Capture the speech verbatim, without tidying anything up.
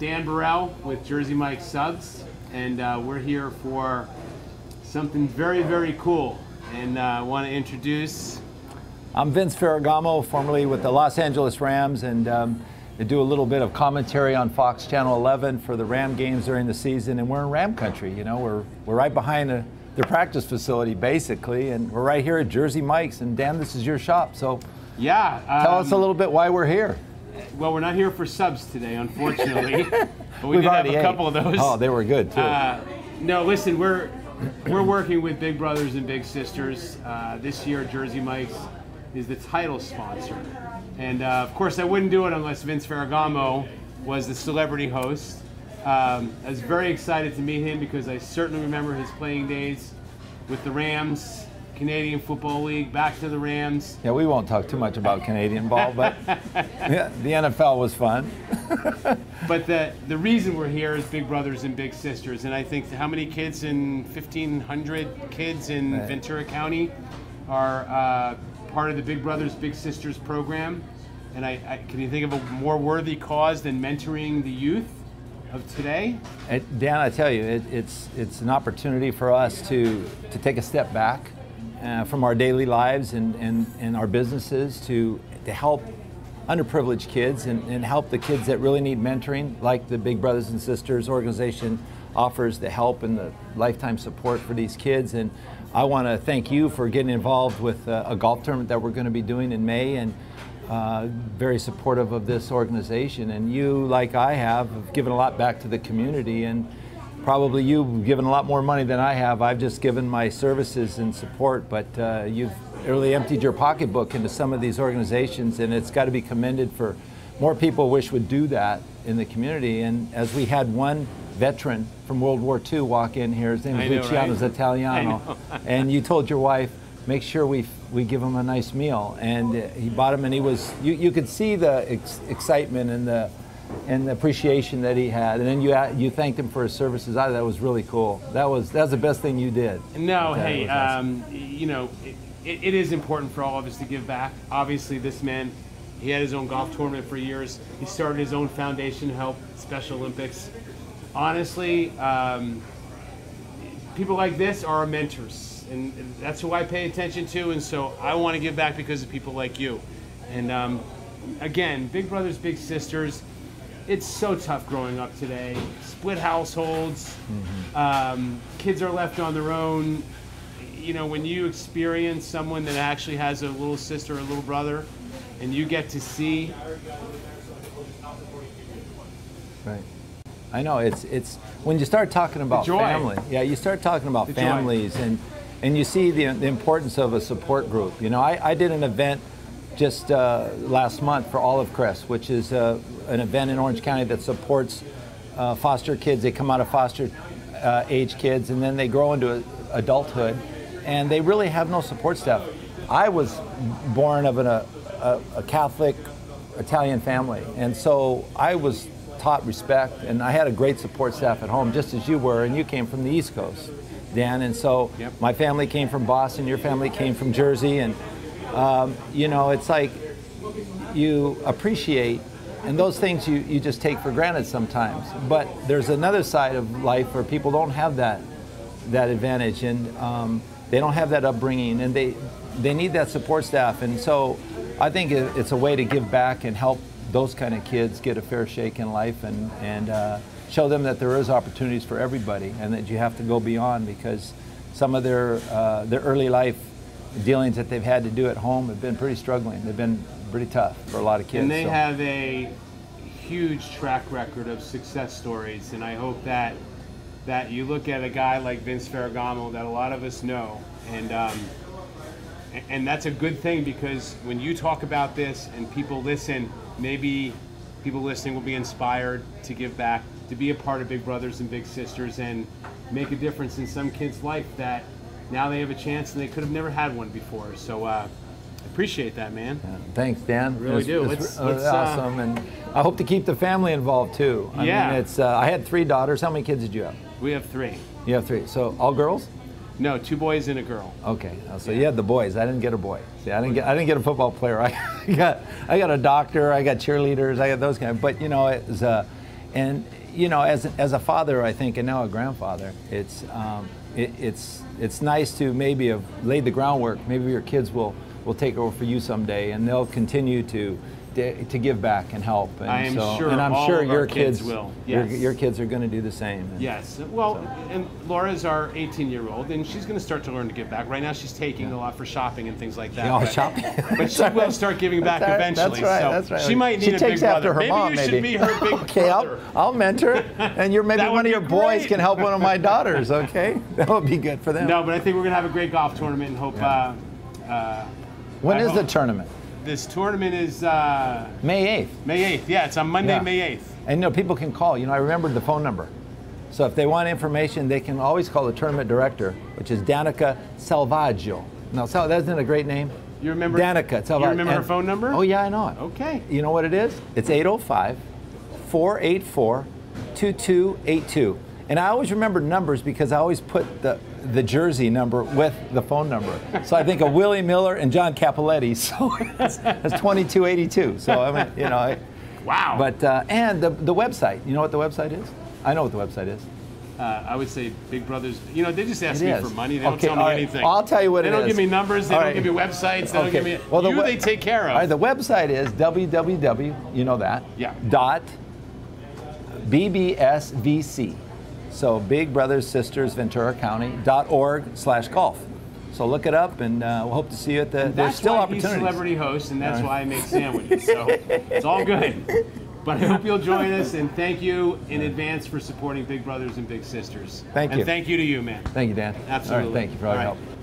Dan Burrell with Jersey Mike's Subs, and uh, we're here for something very, very cool. And uh, I want to introduce... I'm Vince Ferragamo, formerly with the Los Angeles Rams, and um, I do a little bit of commentary on Fox Channel eleven for the Ram games during the season, and we're in Ram country. You know, we're, we're right behind a, their practice facility, basically, and we're right here at Jersey Mike's, and Dan, this is your shop, so yeah, um, tell us a little bit why we're here. Well, we're not here for subs today, unfortunately, but we We've did have a ate. couple of those. Oh, they were good, too. Uh, no, listen, we're, we're working with Big Brothers and Big Sisters. Uh, this year, Jersey Mike's is the title sponsor. And uh, of course, I wouldn't do it unless Vince Ferragamo was the celebrity host. Um, I was very excited to meet him because I certainly remember his playing days with the Rams, Canadian Football League, back to the Rams. Yeah, we won't talk too much about Canadian ball, but yeah, the N F L was fun. But the, the reason we're here is Big Brothers and Big Sisters. And I think how many kids in fifteen hundred kids in right. Ventura County are uh, part of the Big Brothers Big Sisters program. And I, I can you think of a more worthy cause than mentoring the youth of today? It, Dan, I tell you, it, it's, it's an opportunity for us to, to take a step back uh, from our daily lives and, and, and our businesses to, to help underprivileged kids and, and help the kids that really need mentoring, like the Big Brothers and Sisters organization offers the help and the lifetime support for these kids. And I want to thank you for getting involved with a, a golf tournament that we're going to be doing in May, and Uh, very supportive of this organization. And you, like I have, have given a lot back to the community, and probably you've given a lot more money than I have. I've just given my services and support, but uh, you've really emptied your pocketbook into some of these organizations, and it's got to be commended for more people wish would do that in the community. And as we had one veteran from World War Two walk in here, his name is Luciano Italiano, and you told your wife, make sure we we give him a nice meal, and uh, he bought him, and he was you, you could see the ex excitement and the and the appreciation that he had, and then you uh, you thanked him for his services. I, that was really cool. That was that's the best thing you did. No, hey, awesome. um, you know, it, it, it is important for all of us to give back. Obviously, this man, he had his own golf tournament for years. He started his own foundation to help Special Olympics. Honestly, um, people like this are our mentors. And that's who I pay attention to, and so I want to give back because of people like you. And um, again, Big Brothers Big Sisters, it's so tough growing up today. Split households, mm-hmm. um, kids are left on their own. You know, when you experience someone that actually has a little sister or a little brother, and you get to see... Right. I know, it's, it's when you start talking about family, yeah, you start talking about the families joy. and. And you see the, the importance of a support group. You know, I, I did an event just uh, last month for Olive Crest, which is uh, an event in Orange County that supports uh, foster kids. They come out of foster uh, age kids, and then they grow into adulthood, and they really have no support staff. I was born of an, a, a Catholic Italian family, and so I was taught respect, and I had a great support staff at home, just as you were, and you came from the East Coast, Dan, and so yep. my family came from Boston, your family came from Jersey, and um, you know, it's like you appreciate, and those things you, you just take for granted sometimes, but there's another side of life where people don't have that that advantage, and um, they don't have that upbringing, and they they need that support staff. And so I think it's a way to give back and help those kind of kids get a fair shake in life, and, and uh, show them that there is opportunities for everybody, and that you have to go beyond, because some of their, uh, their early life dealings that they've had to do at home have been pretty struggling. They've been pretty tough for a lot of kids. And they so. have a huge track record of success stories, and I hope that, that you look at a guy like Vince Ferragamo that a lot of us know, and, um, and that's a good thing, because when you talk about this and people listen, maybe people listening will be inspired to give back, to be a part of Big Brothers and Big Sisters, and make a difference in some kid's life that now they have a chance and they could have never had one before. So I uh, appreciate that, man. Yeah, thanks, Dan. I really it's, do. It's, let's, it's let's, awesome, uh, and I hope to keep the family involved too. I yeah. mean, it's, uh, I had three daughters. How many kids did you have? We have three. You have three. So all girls? No, two boys and a girl. Okay, so yeah. you had the boys. I didn't get a boy. See, I didn't get I didn't get a football player. I got I got a doctor. I got cheerleaders. I got those kind of. But you know, it was, uh, And you know, as as a father, I think, and now a grandfather, it's um, it, it's it's nice to maybe have laid the groundwork. Maybe your kids will will take over for you someday, and they'll continue to to, to give back and help. And I am so, sure, and I'm all sure of your kids, kids will. Yes. Your, your kids are going to do the same. And, yes. Well, so. And Laura's our eighteen-year-old, and she's going to start to learn to give back. Right now, she's taking yeah. a lot for shopping and things like that. Yeah, but, shopping. But she right. will start giving back that's eventually. That's right. So that's right. She might need she a takes big after brother. Her maybe mom, you maybe. should be her big okay, brother. Okay, I'll, I'll mentor, and you're maybe one of your great. boys can help one of my daughters. Okay, that would be good for them. No, but I think we're going to have a great golf tournament, and hope. Yeah. Uh, uh, when I is hope. the tournament? This tournament is uh, May eighth. May eighth, yeah, it's on Monday, yeah. May eighth. And you know, people can call. You know, I remembered the phone number. So if they want information, they can always call the tournament director, which is Danica Salvaggio. Now, Sal, that's not a great name. You remember Danica Salvaggio. You remember and, her phone number? Oh, yeah, I know it. Okay. You know what it is? It's eight oh five, four eight four, two two eight two. And I always remember numbers because I always put the the jersey number with the phone number. So I think of Willie Miller and John Cappelletti. So that's, that's twenty-two eighty-two. So I mean, you know. I, wow. But uh, and the the website. You know what the website is? I know what the website is. Uh, I would say Big Brothers. You know, they just ask it me is. for money. They okay, don't tell me right. anything. I'll tell you what they it is. They don't give me numbers. They all don't right. give me websites. They okay. don't give me. Well, the you they take care of. All right, the website is w w w. You know that. Yeah. Dot. B B S V C. So Big Brothers Sisters Ventura County dot org slash golf. So look it up, and uh, we'll hope to see you at the. And there's still opportunities. That's why he's celebrity host, and that's right. why I make sandwiches. So it's all good. But I hope you'll join us, and thank you in advance for supporting Big Brothers and Big Sisters. Thank you. And thank you to you, man. Thank you, Dan. Absolutely. All right, thank you for all your help.